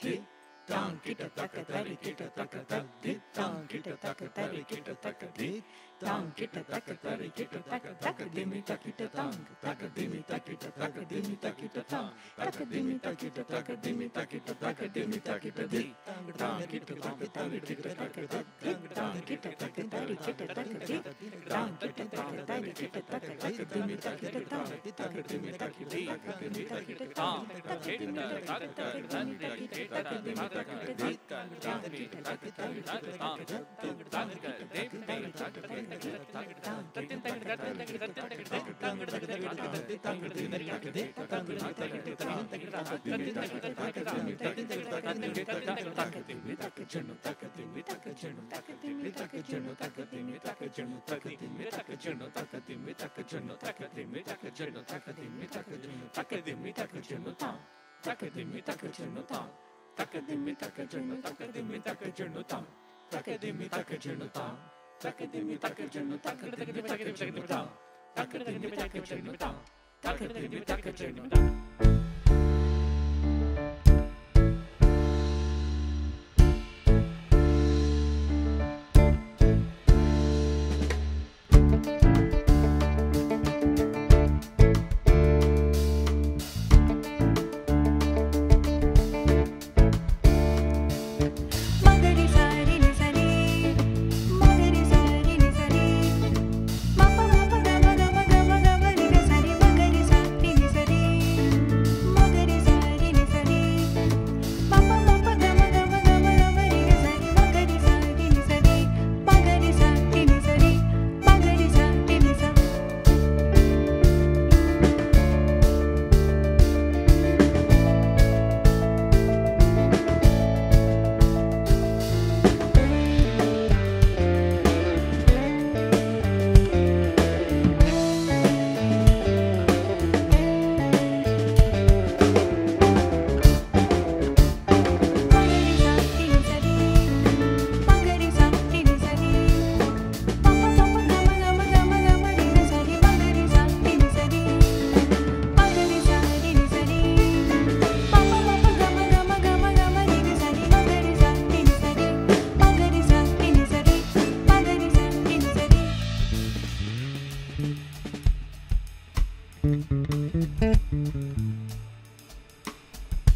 Did down, get a tucker, get a tucker, did down, get a tucker, get a tucker, did down, get a tucker, get a tucker, tucker, dimmy, tuck it a tongue, tucker, dimmy, tuck it a tucker, dimmy, tuck it a tongue, tucker, dimmy, tuck it a tucker, dimmy, tuck it a tucker, dimmy, tuck it a dee, down, get a tucker, get a tucker, down, get a tucker, get a tucker, dee, down, get a tucker, get a tucker, dimmy, tuck it a tongue, tucker, dimmy, tuck it a tucker, dimmy, tuck it a tongue, tucker, dimmy, tuck it a tucker, dimmy, tuck it a tucker, dimmy, Dang, Takadimi takajanu takadimi takajanu tam takadimi takajanu tam takadimi takajanu takadimi takajanu tam takadimi takajanu tam takadimi takajanu tam